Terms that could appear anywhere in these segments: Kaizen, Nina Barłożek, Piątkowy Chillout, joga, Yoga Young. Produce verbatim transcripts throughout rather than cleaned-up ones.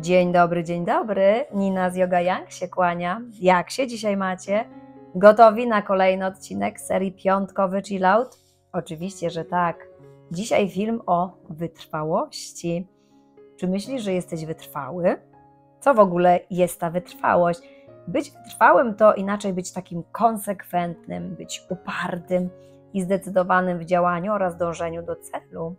Dzień dobry, dzień dobry. Nina z Yoga Young się kłania. Jak się dzisiaj macie? Gotowi na kolejny odcinek serii Piątkowy Chillout? Oczywiście, że tak. Dzisiaj film o wytrwałości. Czy myślisz, że jesteś wytrwały? Co w ogóle jest ta wytrwałość? Być wytrwałym to inaczej być takim konsekwentnym, być upartym i zdecydowanym w działaniu oraz dążeniu do celu.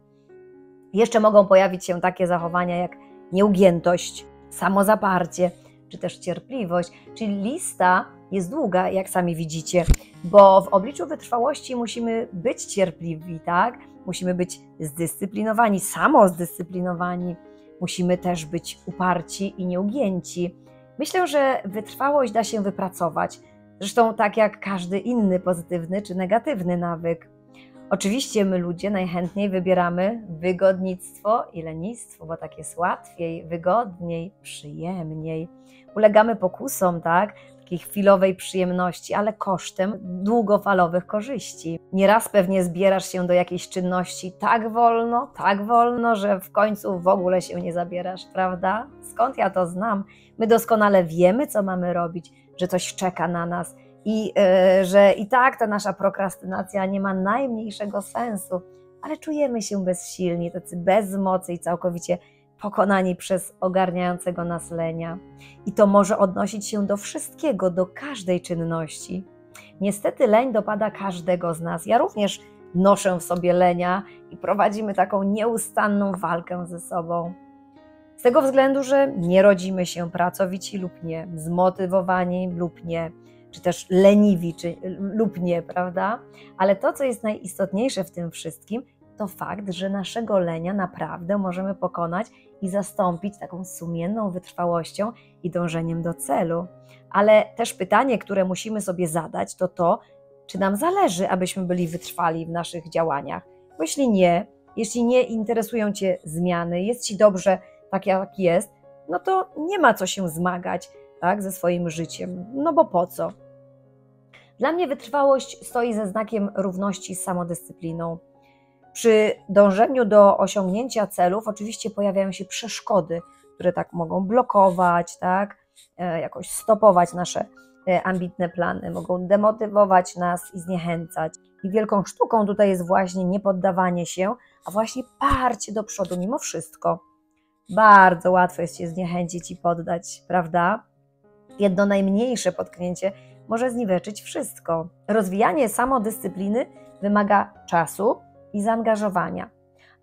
Jeszcze mogą pojawić się takie zachowania jak nieugiętość, samozaparcie czy też cierpliwość. Czyli lista jest długa, jak sami widzicie, bo w obliczu wytrwałości musimy być cierpliwi, tak? Musimy być zdyscyplinowani, samozdyscyplinowani. Musimy też być uparci i nieugięci. Myślę, że wytrwałość da się wypracować. Zresztą tak jak każdy inny pozytywny czy negatywny nawyk. Oczywiście my ludzie najchętniej wybieramy wygodnictwo i lenistwo, bo tak jest łatwiej, wygodniej, przyjemniej. Ulegamy pokusom, tak? Takiej chwilowej przyjemności, ale kosztem długofalowych korzyści. Nieraz pewnie zbierasz się do jakiejś czynności tak wolno, tak wolno, że w końcu w ogóle się nie zabierasz, prawda? Skąd ja to znam? My doskonale wiemy, co mamy robić, że coś czeka na nas. I y, że i tak ta nasza prokrastynacja nie ma najmniejszego sensu, ale czujemy się bezsilni, tacy bez mocy i całkowicie pokonani przez ogarniającego nas lenia. I to może odnosić się do wszystkiego, do każdej czynności. Niestety leń dopada każdego z nas. Ja również noszę w sobie lenia i prowadzimy taką nieustanną walkę ze sobą. Z tego względu, że nie rodzimy się pracowici lub nie, zmotywowani lub nie, czy też leniwi czy, lub nie, prawda? Ale to, co jest najistotniejsze w tym wszystkim, to fakt, że naszego lenia naprawdę możemy pokonać i zastąpić taką sumienną wytrwałością i dążeniem do celu. Ale też pytanie, które musimy sobie zadać, to to, czy nam zależy, abyśmy byli wytrwali w naszych działaniach. Bo jeśli nie, jeśli nie interesują Cię zmiany, jest Ci dobrze tak, jak jest, no to nie ma co się zmagać, tak, ze swoim życiem. No bo po co? Dla mnie wytrwałość stoi ze znakiem równości z samodyscypliną. Przy dążeniu do osiągnięcia celów oczywiście pojawiają się przeszkody, które tak mogą blokować, tak, jakoś stopować nasze ambitne plany, mogą demotywować nas i zniechęcać. I wielką sztuką tutaj jest właśnie niepoddawanie się, a właśnie parcie do przodu mimo wszystko. Bardzo łatwo jest się zniechęcić i poddać, prawda? Jedno najmniejsze potknięcie może zniweczyć wszystko. Rozwijanie samodyscypliny wymaga czasu i zaangażowania,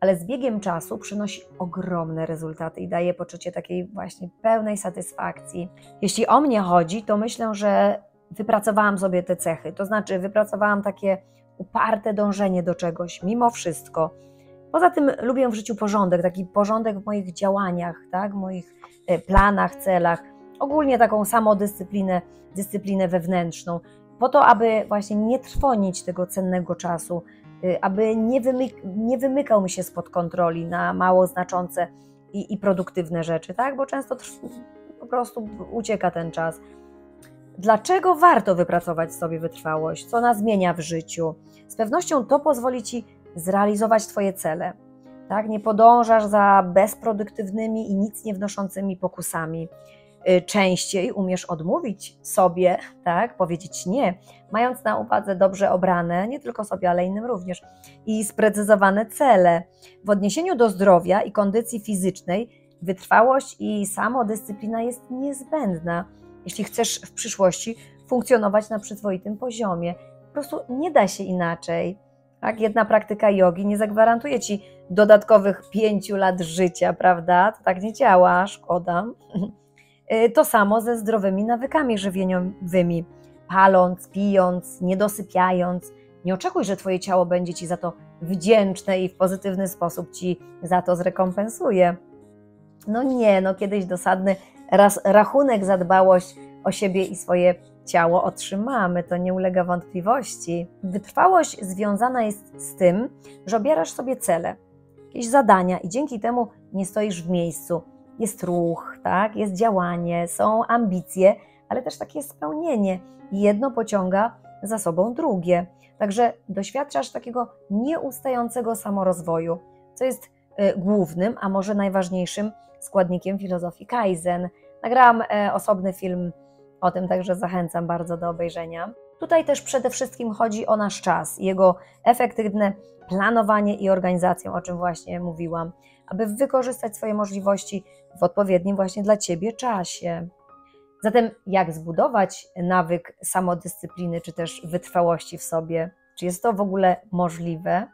ale z biegiem czasu przynosi ogromne rezultaty i daje poczucie takiej właśnie pełnej satysfakcji. Jeśli o mnie chodzi, to myślę, że wypracowałam sobie te cechy, to znaczy wypracowałam takie uparte dążenie do czegoś mimo wszystko. Poza tym lubię w życiu porządek, taki porządek w moich działaniach, tak, w moich planach, celach. Ogólnie taką samodyscyplinę, dyscyplinę wewnętrzną, po to, aby właśnie nie trwonić tego cennego czasu, aby nie, wymyk nie wymykał mi się spod kontroli na mało znaczące i, i produktywne rzeczy, tak? Bo często po prostu ucieka ten czas. Dlaczego warto wypracować sobie wytrwałość? Co nas zmienia w życiu? Z pewnością to pozwoli Ci zrealizować Twoje cele. Tak? Nie podążasz za bezproduktywnymi i nic nie wnoszącymi pokusami. Częściej umiesz odmówić sobie, tak, powiedzieć nie, mając na uwadze dobrze obrane, nie tylko sobie, ale innym również, i sprecyzowane cele. W odniesieniu do zdrowia i kondycji fizycznej wytrwałość i samodyscyplina jest niezbędna, jeśli chcesz w przyszłości funkcjonować na przyzwoitym poziomie. Po prostu nie da się inaczej. Tak? Jedna praktyka jogi nie zagwarantuje Ci dodatkowych pięciu lat życia, prawda? To tak nie działa, szkoda. To samo ze zdrowymi nawykami żywieniowymi, paląc, pijąc, nie dosypiając. Nie oczekuj, że Twoje ciało będzie Ci za to wdzięczne i w pozytywny sposób Ci za to zrekompensuje. No nie, no kiedyś dosadny raz rachunek za dbałość o siebie i swoje ciało otrzymamy, to nie ulega wątpliwości. Wytrwałość związana jest z tym, że obierasz sobie cele, jakieś zadania i dzięki temu nie stoisz w miejscu. Jest ruch, tak? Jest działanie, są ambicje, ale też takie spełnienie. Jedno pociąga za sobą drugie. Także doświadczasz takiego nieustającego samorozwoju, co jest głównym, a może najważniejszym składnikiem filozofii Kaizen. Nagrałam osobny film o tym, także zachęcam bardzo do obejrzenia. Tutaj też przede wszystkim chodzi o nasz czas, jego efektywne planowanie i organizację, o czym właśnie mówiłam, aby wykorzystać swoje możliwości w odpowiednim właśnie dla Ciebie czasie. Zatem jak zbudować nawyk samodyscypliny, czy też wytrwałości w sobie? Czy jest to w ogóle możliwe?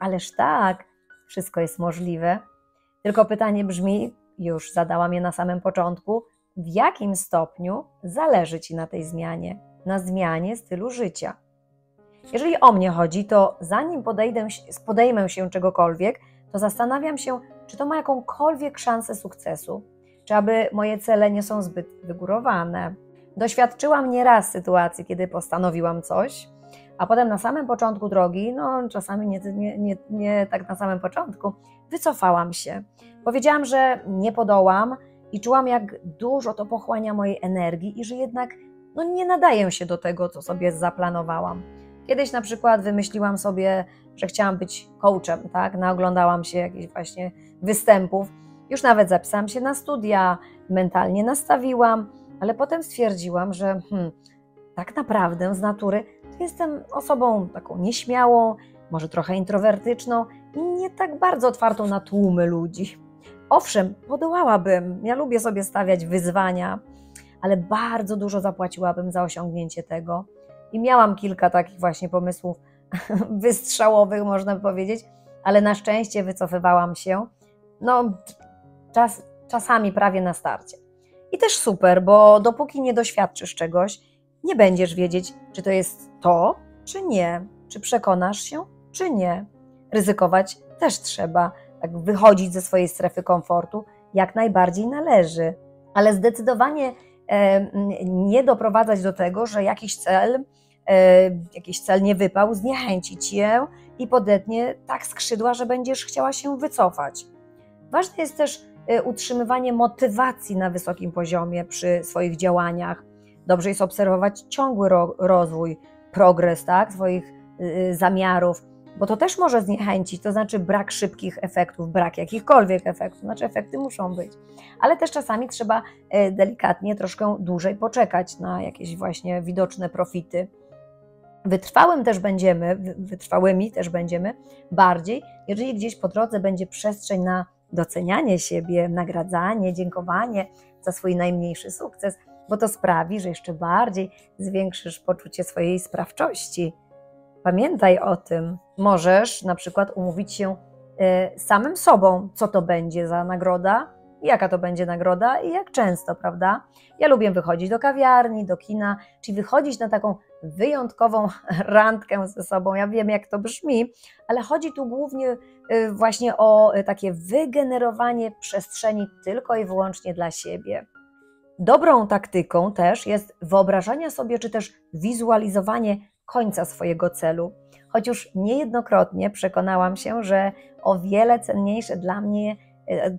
Ależ tak, wszystko jest możliwe. Tylko pytanie brzmi, już zadałam je na samym początku, w jakim stopniu zależy Ci na tej zmianie, na zmianie stylu życia? Jeżeli o mnie chodzi, to zanim podejdę, podejmę się czegokolwiek, to zastanawiam się, czy to ma jakąkolwiek szansę sukcesu, czy aby moje cele nie są zbyt wygórowane. Doświadczyłam nieraz sytuacji, kiedy postanowiłam coś, a potem na samym początku drogi, no czasami nie, nie, nie, nie tak na samym początku, wycofałam się. Powiedziałam, że nie podołam i czułam, jak dużo to pochłania mojej energii i że jednak no, nie nadaję się do tego, co sobie zaplanowałam. Kiedyś na przykład wymyśliłam sobie, że chciałam być coachem, tak? Naoglądałam się jakichś właśnie występów, już nawet zapisałam się na studia, mentalnie nastawiłam, ale potem stwierdziłam, że hmm, tak naprawdę z natury jestem osobą taką nieśmiałą, może trochę introwertyczną i nie tak bardzo otwartą na tłumy ludzi. Owszem, podołałabym, ja lubię sobie stawiać wyzwania, ale bardzo dużo zapłaciłabym za osiągnięcie tego. I miałam kilka takich właśnie pomysłów wystrzałowych, można by powiedzieć, ale na szczęście wycofywałam się, no czas, czasami prawie na starcie. I też super, bo dopóki nie doświadczysz czegoś, nie będziesz wiedzieć, czy to jest to, czy nie, czy przekonasz się, czy nie. Ryzykować też trzeba, tak wychodzić ze swojej strefy komfortu jak najbardziej należy, ale zdecydowanie e, nie doprowadzać do tego, że jakiś cel, e, jakiś cel nie wypał, zniechęci Cię i podetnie tak skrzydła, że będziesz chciała się wycofać. Ważne jest też e, utrzymywanie motywacji na wysokim poziomie przy swoich działaniach. Dobrze jest obserwować ciągły ro rozwój, progres, tak, swoich y, zamiarów, bo to też może zniechęcić, to znaczy brak szybkich efektów, brak jakichkolwiek efektów, znaczy efekty muszą być, ale też czasami trzeba y, delikatnie troszkę dłużej poczekać na jakieś właśnie widoczne profity. Wytrwałym też będziemy, wytrwałymi też będziemy bardziej, jeżeli gdzieś po drodze będzie przestrzeń na docenianie siebie, nagradzanie, dziękowanie za swój najmniejszy sukces, bo to sprawi, że jeszcze bardziej zwiększysz poczucie swojej sprawczości. Pamiętaj o tym. Możesz na przykład umówić się y, samym sobą, co to będzie za nagroda, jaka to będzie nagroda i jak często, prawda? Ja lubię wychodzić do kawiarni, do kina, czyli wychodzić na taką wyjątkową randkę ze sobą. Ja wiem, jak to brzmi, ale chodzi tu głównie y, właśnie o y, takie wygenerowanie przestrzeni tylko i wyłącznie dla siebie. Dobrą taktyką też jest wyobrażanie sobie, czy też wizualizowanie końca swojego celu. Choć już niejednokrotnie przekonałam się, że o wiele cenniejszy dla mnie,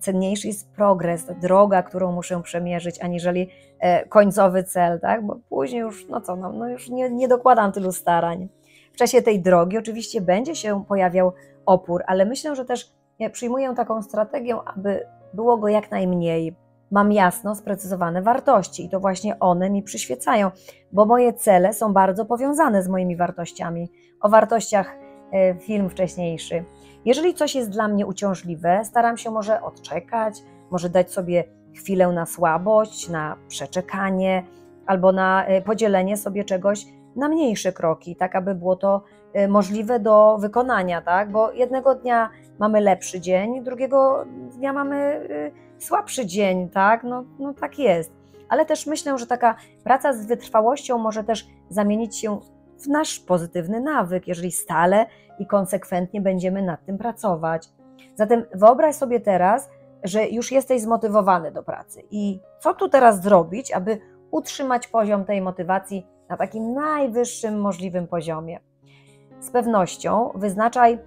cenniejszy jest progres, droga, którą muszę przemierzyć, aniżeli końcowy cel, tak? Bo później już, no co, no, no już nie, nie dokładam tylu starań. W czasie tej drogi oczywiście będzie się pojawiał opór, ale myślę, że też przyjmuję taką strategię, aby było go jak najmniej. Mam jasno sprecyzowane wartości i to właśnie one mi przyświecają, bo moje cele są bardzo powiązane z moimi wartościami. O wartościach film wcześniejszy. Jeżeli coś jest dla mnie uciążliwe, staram się może odczekać, może dać sobie chwilę na słabość, na przeczekanie albo na podzielenie sobie czegoś na mniejsze kroki, tak aby było to możliwe do wykonania, tak? Bo jednego dnia mamy lepszy dzień, drugiego dnia mamy słabszy dzień, tak? No, no tak jest. Ale też myślę, że taka praca z wytrwałością może też zamienić się w nasz pozytywny nawyk, jeżeli stale i konsekwentnie będziemy nad tym pracować. Zatem wyobraź sobie teraz, że już jesteś zmotywowany do pracy i co tu teraz zrobić, aby utrzymać poziom tej motywacji na takim najwyższym możliwym poziomie. Z pewnością wyznaczaj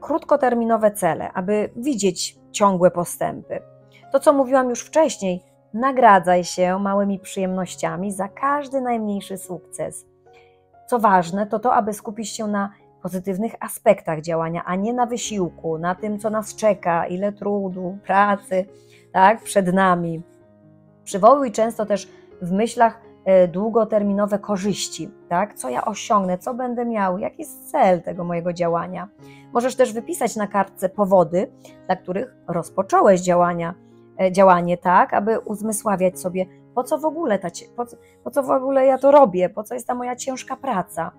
krótkoterminowe cele, aby widzieć ciągłe postępy. To, co mówiłam już wcześniej, nagradzaj się małymi przyjemnościami za każdy najmniejszy sukces. Co ważne, to to, aby skupić się na pozytywnych aspektach działania, a nie na wysiłku, na tym, co nas czeka, ile trudu, pracy, tak, przed nami. Przywołuj często też w myślach długoterminowe korzyści, tak? Co ja osiągnę, co będę miał, jaki jest cel tego mojego działania. Możesz też wypisać na kartce powody, dla których rozpocząłeś działania, działanie, tak, aby uzmysławiać sobie, po co w ogóle ta, po, po co w ogóle ja to robię, po co jest ta moja ciężka praca.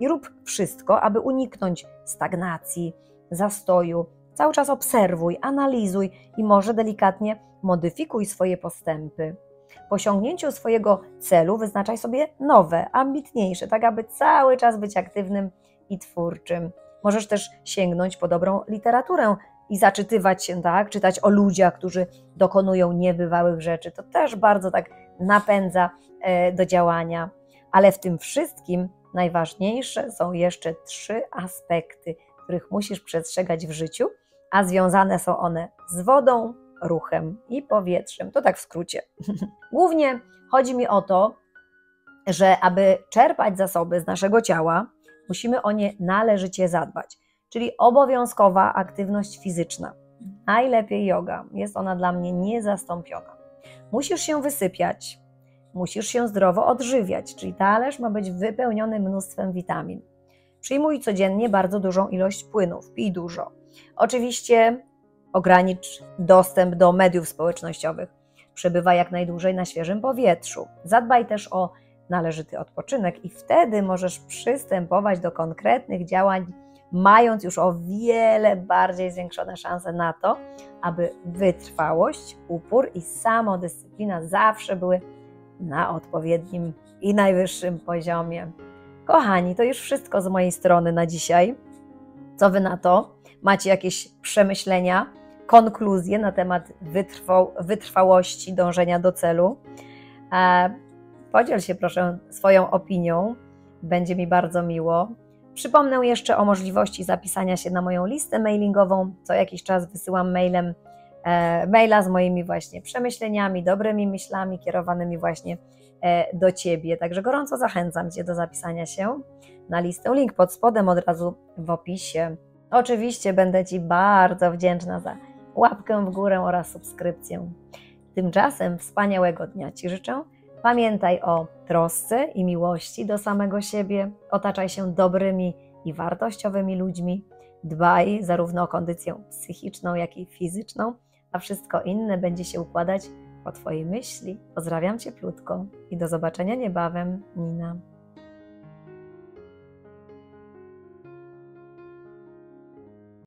I rób wszystko, aby uniknąć stagnacji, zastoju. Cały czas obserwuj, analizuj i może delikatnie modyfikuj swoje postępy. Po osiągnięciu swojego celu wyznaczaj sobie nowe, ambitniejsze, tak aby cały czas być aktywnym i twórczym. Możesz też sięgnąć po dobrą literaturę i zaczytywać się, tak, czytać o ludziach, którzy dokonują niebywałych rzeczy. To też bardzo tak napędza e, do działania. Ale w tym wszystkim najważniejsze są jeszcze trzy aspekty, których musisz przestrzegać w życiu, a związane są one z wodą, ruchem i powietrzem. To tak w skrócie. Głównie chodzi mi o to, że aby czerpać zasoby z naszego ciała, musimy o nie należycie zadbać, czyli obowiązkowa aktywność fizyczna. Najlepiej joga. Jest ona dla mnie niezastąpiona. Musisz się wysypiać, musisz się zdrowo odżywiać, czyli talerz ma być wypełniony mnóstwem witamin. Przyjmuj codziennie bardzo dużą ilość płynów, pij dużo. Oczywiście ogranicz dostęp do mediów społecznościowych. Przebywaj jak najdłużej na świeżym powietrzu. Zadbaj też o należyty odpoczynek i wtedy możesz przystępować do konkretnych działań, mając już o wiele bardziej zwiększone szanse na to, aby wytrwałość, upór i samodyscyplina zawsze były na odpowiednim i najwyższym poziomie. Kochani, to już wszystko z mojej strony na dzisiaj. Co wy na to? Macie jakieś przemyślenia, konkluzje na temat wytrwał, wytrwałości, dążenia do celu? E, podziel się proszę swoją opinią, będzie mi bardzo miło. Przypomnę jeszcze o możliwości zapisania się na moją listę mailingową. Co jakiś czas wysyłam mailem, e, maila z moimi właśnie przemyśleniami, dobrymi myślami kierowanymi właśnie e, do Ciebie. Także gorąco zachęcam Cię do zapisania się na listę. Link pod spodem od razu w opisie. Oczywiście będę Ci bardzo wdzięczna za łapkę w górę oraz subskrypcję. Tymczasem wspaniałego dnia Ci życzę. Pamiętaj o trosce i miłości do samego siebie. Otaczaj się dobrymi i wartościowymi ludźmi. Dbaj zarówno o kondycję psychiczną, jak i fizyczną, a wszystko inne będzie się układać po Twojej myśli. Pozdrawiam Cię cieplutko i do zobaczenia niebawem. Nina.